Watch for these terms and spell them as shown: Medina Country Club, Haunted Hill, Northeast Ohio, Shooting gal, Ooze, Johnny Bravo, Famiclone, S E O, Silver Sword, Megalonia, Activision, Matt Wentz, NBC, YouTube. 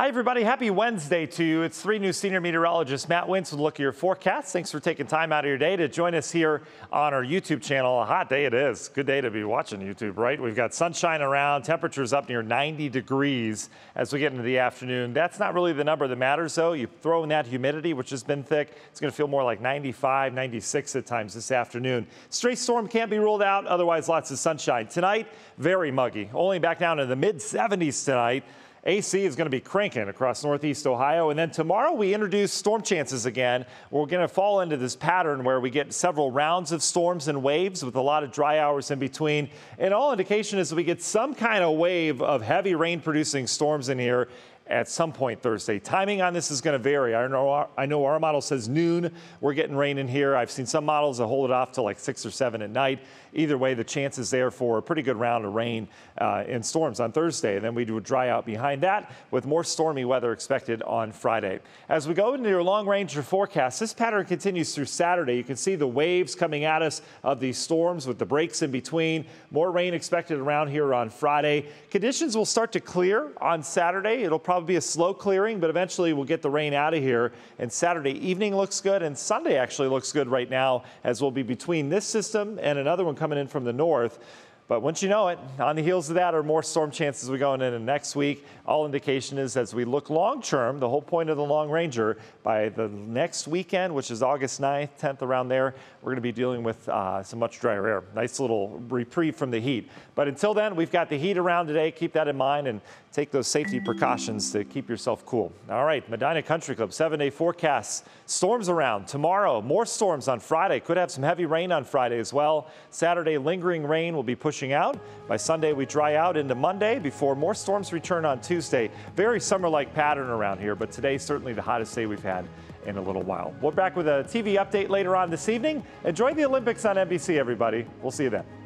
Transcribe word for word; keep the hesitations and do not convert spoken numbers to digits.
Hi, everybody. Happy Wednesday to you. It's three News Senior Meteorologist Matt Wentz with a look at your forecast. Thanks for taking time out of your day to join us here on our YouTube channel. A hot day it is. Good day to be watching YouTube, right? We've got sunshine around, temperatures up near ninety degrees as we get into the afternoon. That's not really the number that matters, though. You throw in that humidity, which has been thick. It's going to feel more like ninety-five, ninety-six at times this afternoon. Stray storm can't be ruled out. Otherwise, lots of sunshine. Tonight, very muggy. Only back down to the mid seventies tonight. A C is going to be cranking across Northeast Ohio. And then tomorrow we introduce storm chances again. We're going to fall into this pattern where we get several rounds of storms and waves with a lot of dry hours in between. And all indication is we get some kind of wave of heavy rain producing storms in here at some point Thursday. Timing on this is going to vary. I know our, I know our model says noon. We're getting rain in here. I've seen some models that hold it off to like six or seven at night. Either way, the chances there for a pretty good round of rain uh, and storms on Thursday. And then we do a dry out behind that with more stormy weather expected on Friday. As we go into your long range forecast, this pattern continues through Saturday. You can see the waves coming at us of these storms with the breaks in between. More rain expected around here on Friday. Conditions will start to clear on Saturday. It'll probably be a slow clearing, but eventually we'll get the rain out of here. And Saturday evening looks good, and Sunday actually looks good right now, as we'll be between this system and another one coming in from the north. But once you know it, on the heels of that are more storm chances we're going into next week. All indication is as we look long term, the whole point of the Long Ranger, by the next weekend, which is August ninth, tenth, around there, we're going to be dealing with uh, some much drier air. Nice little reprieve from the heat. But until then, we've got the heat around today. Keep that in mind and take those safety precautions to keep yourself cool. All right, Medina Country Club, seven-day forecast. Storms around tomorrow. More storms on Friday. Could have some heavy rain on Friday as well. Saturday, lingering rain will be pushing out. By Sunday, we dry out into Monday before more storms return on Tuesday. Very summer-like pattern around here, but today certainly the hottest day we've had in a little while. We're back with a T V update later on this evening. Enjoy the Olympics on N B C, everybody. We'll see you then.